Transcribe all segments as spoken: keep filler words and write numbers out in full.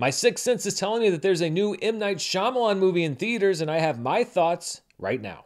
My sixth sense is telling me that there's a new M. Night Shyamalan movie in theaters, and I have my thoughts right now.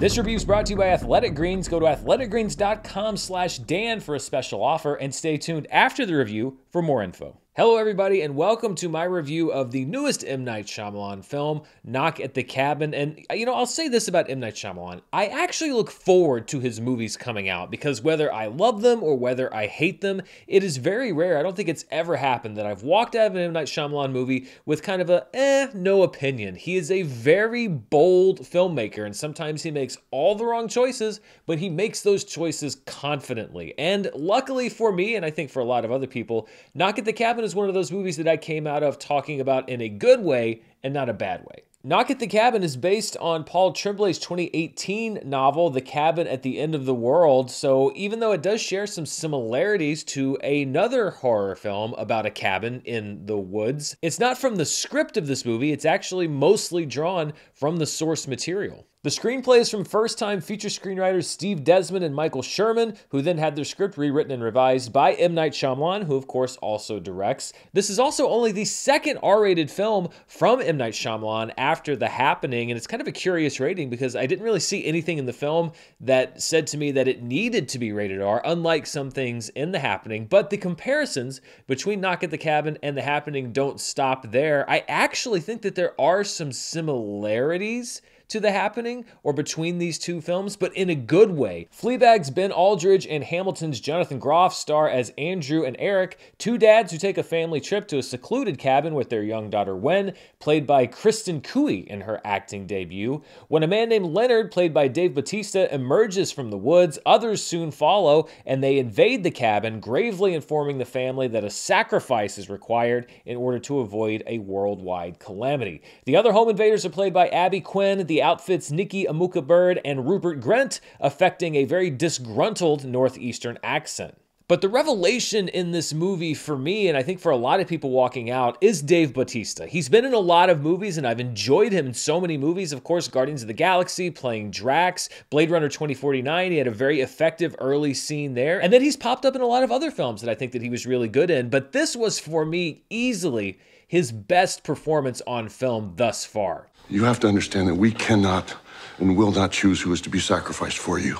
This review is brought to you by Athletic Greens. Go to athletic greens dot com slash Dan for a special offer, and stay tuned after the review for more info. Hello everybody, and welcome to my review of the newest M. Night Shyamalan film, Knock at the Cabin. And you know, I'll say this about M. Night Shyamalan. I actually look forward to his movies coming out, because whether I love them or whether I hate them, it is very rare. I don't think it's ever happened that I've walked out of an M. Night Shyamalan movie with kind of a, eh, no opinion. He is a very bold filmmaker, and sometimes he makes all the wrong choices, but he makes those choices confidently. And luckily for me, and I think for a lot of other people, Knock at the Cabin is one of those movies that I came out of talking about in a good way and not a bad way. Knock at the Cabin is based on Paul Tremblay's twenty eighteen novel, The Cabin at the End of the World, so even though it does share some similarities to another horror film about a cabin in the woods, it's not from the script of this movie. It's actually mostly drawn from the source material. The screenplay is from first-time feature screenwriters Steve Desmond and Michael Sherman, who then had their script rewritten and revised by M. Night Shyamalan, who of course also directs. This is also only the second R rated film from M. Night Shyamalan after The Happening, and it's kind of a curious rating because I didn't really see anything in the film that said to me that it needed to be rated R, unlike some things in The Happening. But the comparisons between Knock at the Cabin and The Happening don't stop there. I actually think that there are some similarities to The Happening or between these two films, but in a good way. Fleabag's Ben Aldridge and Hamilton's Jonathan Groff star as Andrew and Eric, two dads who take a family trip to a secluded cabin with their young daughter Wen, played by Kristen Cui in her acting debut. When a man named Leonard, played by Dave Bautista, emerges from the woods, others soon follow and they invade the cabin, gravely informing the family that a sacrifice is required in order to avoid a worldwide calamity. The other home invaders are played by Abby Quinn, the The outfits Nikki Amuka-Bird and Rupert Grint, affecting a very disgruntled Northeastern accent. But the revelation in this movie for me, and I think for a lot of people walking out, is Dave Bautista. He's been in a lot of movies, and I've enjoyed him in so many movies. Of course, Guardians of the Galaxy, playing Drax, Blade Runner twenty forty-nine, he had a very effective early scene there. And then he's popped up in a lot of other films that I think that he was really good in. But this was, for me, easily his best performance on film thus far. You have to understand that we cannot and will not choose who is to be sacrificed for you.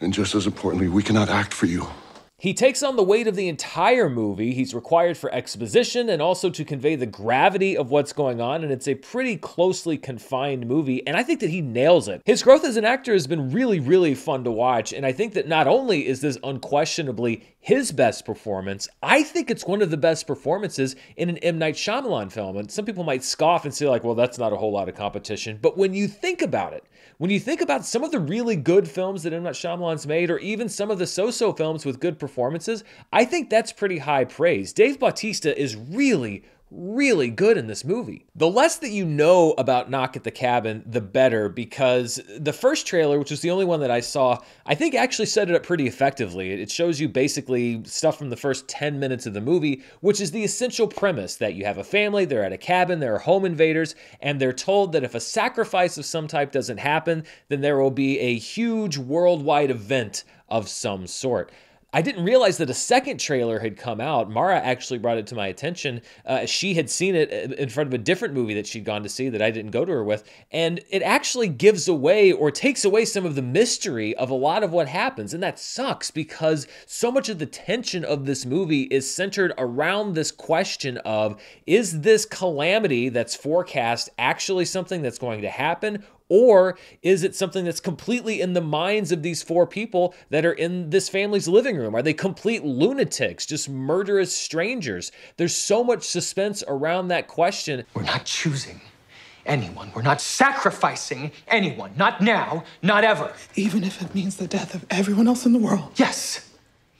And just as importantly, we cannot act for you. He takes on the weight of the entire movie. He's required for exposition and also to convey the gravity of what's going on, and it's a pretty closely confined movie, and I think that he nails it. His growth as an actor has been really, really fun to watch, and I think that not only is this unquestionably his best performance, I think it's one of the best performances in an M. Night Shyamalan film, and some people might scoff and say, like, well, that's not a whole lot of competition, but when you think about it, when you think about some of the really good films that M. Night Shyamalan's made, or even some of the so-so films with good performances, performances, I think that's pretty high praise. Dave Bautista is really, really good in this movie. The less that you know about Knock at the Cabin, the better, because the first trailer, which was the only one that I saw, I think actually set it up pretty effectively. It shows you basically stuff from the first ten minutes of the movie, which is the essential premise that you have a family, they're at a cabin, there are home invaders, and they're told that if a sacrifice of some type doesn't happen, then there will be a huge worldwide event of some sort. I didn't realize that a second trailer had come out. Mara actually brought it to my attention. Uh, she had seen it in front of a different movie that she'd gone to see that I didn't go to her with, and it actually gives away or takes away some of the mystery of a lot of what happens, and that sucks because so much of the tension of this movie is centered around this question of, is this calamity that's forecast actually something that's going to happen, or is it something that's completely in the minds of these four people that are in this family's living room? Are they complete lunatics, just murderous strangers? There's so much suspense around that question. We're not choosing anyone. We're not sacrificing anyone. Not now, not ever. Even if it means the death of everyone else in the world. Yes.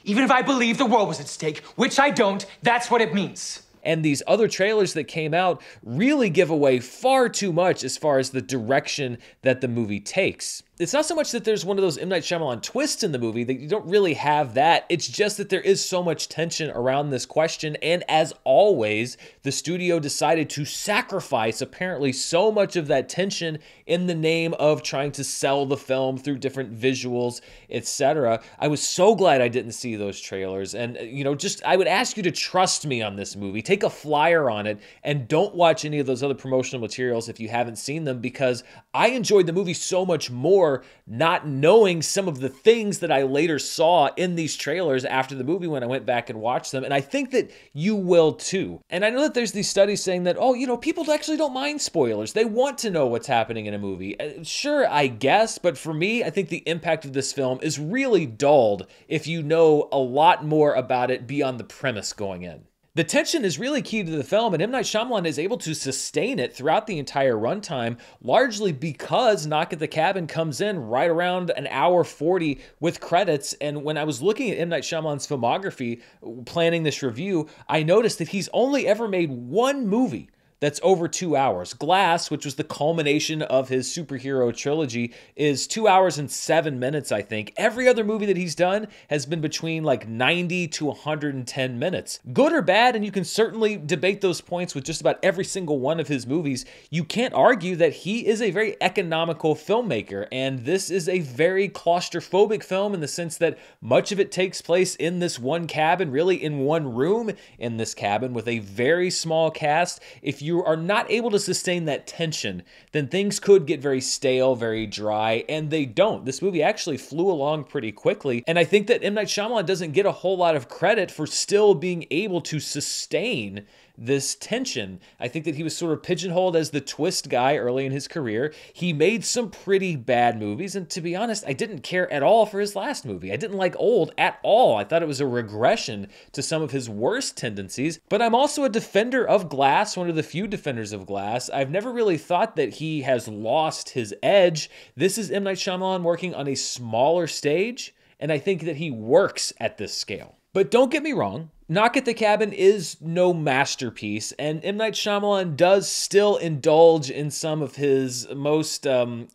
Even if I believe the world was at stake, which I don't, that's what it means. And these other trailers that came out really give away far too much as far as the direction that the movie takes. It's not so much that there's one of those M. Night Shyamalan twists in the movie, that you don't really have that. It's just that there is so much tension around this question, and as always, the studio decided to sacrifice apparently so much of that tension in the name of trying to sell the film through different visuals, et cetera. I was so glad I didn't see those trailers, and you know, just I would ask you to trust me on this movie. Take a flyer on it, and don't watch any of those other promotional materials if you haven't seen them, because I enjoyed the movie so much more not knowing some of the things that I later saw in these trailers after the movie when I went back and watched them, and I think that you will too. And I know that there's these studies saying that, oh, you know, people actually don't mind spoilers. They want to know what's happening in a movie. Sure, I guess, but for me, I think the impact of this film is really dulled if you know a lot more about it beyond the premise going in. The tension is really key to the film, and M. Night Shyamalan is able to sustain it throughout the entire runtime, largely because Knock at the Cabin comes in right around an hour forty with credits, and when I was looking at M. Night Shyamalan's filmography, planning this review, I noticed that he's only ever made one movie that's over two hours. Glass, which was the culmination of his superhero trilogy, is two hours and seven minutes, I think. Every other movie that he's done has been between like ninety to one hundred ten minutes. Good or bad, and you can certainly debate those points with just about every single one of his movies, you can't argue that he is a very economical filmmaker, and this is a very claustrophobic film in the sense that much of it takes place in this one cabin, really in one room in this cabin with a very small cast. If you You are not able to sustain that tension, then things could get very stale, very dry, and they don't. This movie actually flew along pretty quickly, and I think that M. Night Shyamalan doesn't get a whole lot of credit for still being able to sustain this tension. I think that he was sort of pigeonholed as the twist guy early in his career. He made some pretty bad movies, and to be honest, I didn't care at all for his last movie. I didn't like Old at all. I thought it was a regression to some of his worst tendencies, but I'm also a defender of Glass, one of the few defenders of Glass. I've never really thought that he has lost his edge. This is M. Night Shyamalan working on a smaller stage, and I think that he works at this scale. But don't get me wrong, Knock at the Cabin is no masterpiece, and M. Night Shyamalan does still indulge in some of his most, um,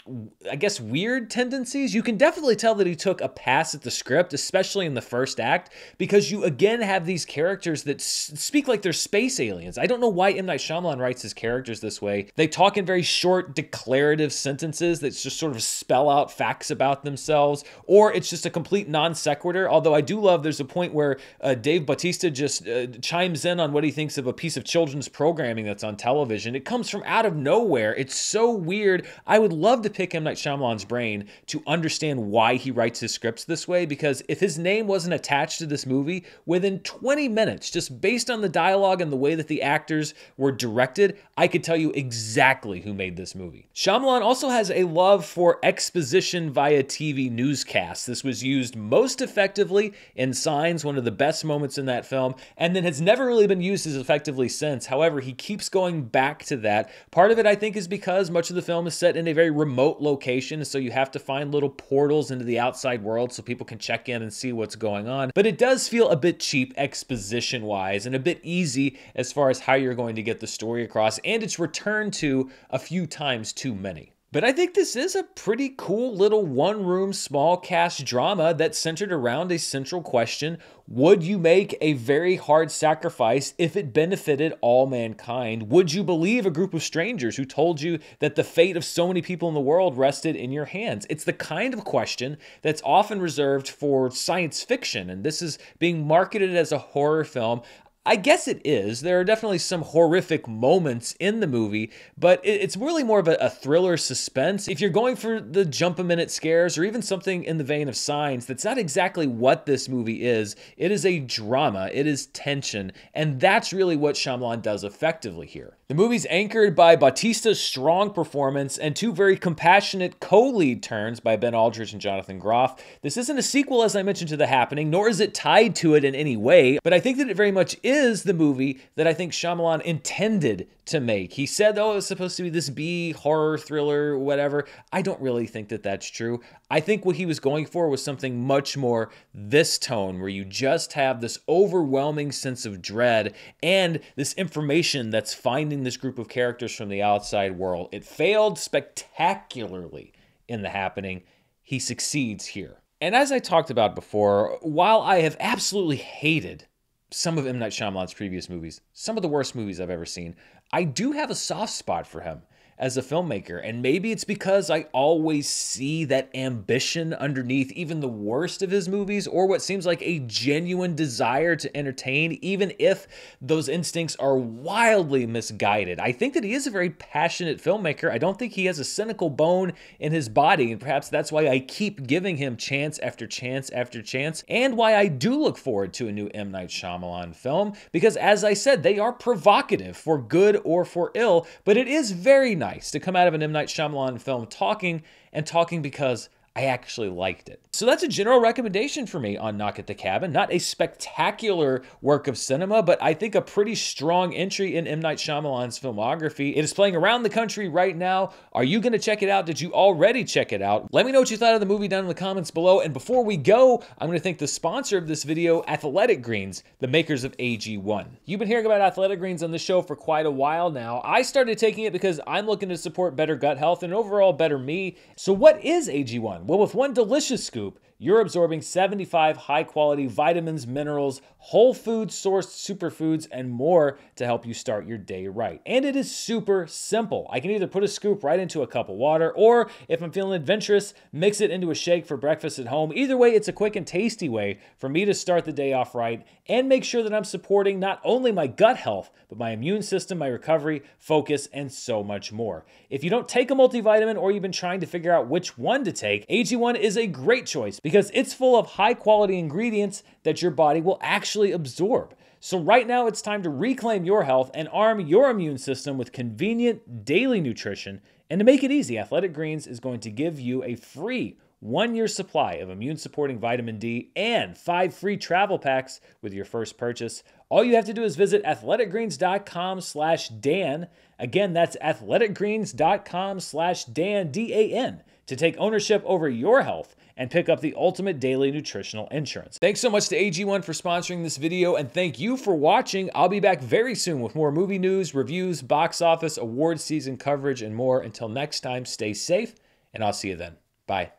I guess, weird tendencies. You can definitely tell that he took a pass at the script, especially in the first act, because you again have these characters that s speak like they're space aliens. I don't know why M. Night Shyamalan writes his characters this way. They talk in very short, declarative sentences that just sort of spell out facts about themselves, or it's just a complete non sequitur, although I do love there's a point where uh, Dave Bautista just uh, chimes in on what he thinks of a piece of children's programming that's on television. It comes from out of nowhere. It's so weird. I would love to pick M. Night Shyamalan's brain to understand why he writes his scripts this way, because if his name wasn't attached to this movie, within twenty minutes, just based on the dialogue and the way that the actors were directed, I could tell you exactly who made this movie. Shyamalan also has a love for exposition via T V newscasts. This was used most effectively in Signs, one of the best moments in that film. Film, and then has never really been used as effectively since. However, he keeps going back to that. Part of it, I think, is because much of the film is set in a very remote location, so you have to find little portals into the outside world so people can check in and see what's going on. But it does feel a bit cheap exposition-wise and a bit easy as far as how you're going to get the story across, and it's returned to a few times too many. But I think this is a pretty cool little one-room small-cast drama that's centered around a central question. Would you make a very hard sacrifice if it benefited all mankind? Would you believe a group of strangers who told you that the fate of so many people in the world rested in your hands? It's the kind of question that's often reserved for science fiction, and this is being marketed as a horror film. I guess it is. There are definitely some horrific moments in the movie, but it's really more of a, a thriller suspense. If you're going for the jump-a-minute scares or even something in the vein of Signs, that's not exactly what this movie is. It is a drama. It is tension, and that's really what Shyamalan does effectively here. The movie's anchored by Bautista's strong performance and two very compassionate co-lead turns by Ben Aldridge and Jonathan Groff. This isn't a sequel, as I mentioned, to The Happening, nor is it tied to it in any way, but I think that it very much is is the movie that I think Shyamalan intended to make. He said, oh, it's supposed to be this B horror thriller, whatever. I don't really think that that's true. I think what he was going for was something much more this tone, where you just have this overwhelming sense of dread and this information that's finding this group of characters from the outside world. It failed spectacularly in The Happening, he succeeds here. And as I talked about before, while I have absolutely hated some of M. Night Shyamalan's previous movies, some of the worst movies I've ever seen, I do have a soft spot for him as a filmmaker. And maybe it's because I always see that ambition underneath even the worst of his movies, or what seems like a genuine desire to entertain, even if those instincts are wildly misguided. I think that he is a very passionate filmmaker. I don't think he has a cynical bone in his body, and perhaps that's why I keep giving him chance after chance after chance, and why I do look forward to a new M. Night Shyamalan film, because as I said, they are provocative for good or for ill, but it is very nice to come out of an M. Night Shyamalan film talking, and talking because I actually liked it. So that's a general recommendation for me on Knock at the Cabin. Not a spectacular work of cinema, but I think a pretty strong entry in M. Night Shyamalan's filmography. It is playing around the country right now. Are you gonna check it out? Did you already check it out? Let me know what you thought of the movie down in the comments below. And before we go, I'm gonna thank the sponsor of this video, Athletic Greens, the makers of A G one. You've been hearing about Athletic Greens on the show for quite a while now. I started taking it because I'm looking to support better gut health and overall better me. So what is A G one? Well, with one delicious scoop, you're absorbing seventy-five high-quality vitamins, minerals, whole food-sourced superfoods, and more to help you start your day right. And it is super simple. I can either put a scoop right into a cup of water, or if I'm feeling adventurous, mix it into a shake for breakfast at home. Either way, it's a quick and tasty way for me to start the day off right and make sure that I'm supporting not only my gut health, but my immune system, my recovery, focus, and so much more. If you don't take a multivitamin, or you've been trying to figure out which one to take, A G one is a great choice because it's full of high quality ingredients that your body will actually absorb. So right now it's time to reclaim your health and arm your immune system with convenient daily nutrition. And to make it easy, Athletic Greens is going to give you a free one-year supply of immune-supporting vitamin D and five free travel packs with your first purchase. All you have to do is visit athletic greens dot com slash Dan. Again, that's athletic greens dot com slash Dan, D A N, to take ownership over your health and pick up the ultimate daily nutritional insurance. Thanks so much to A G one for sponsoring this video, and thank you for watching. I'll be back very soon with more movie news, reviews, box office, award season coverage, and more. Until next time, stay safe, and I'll see you then. Bye.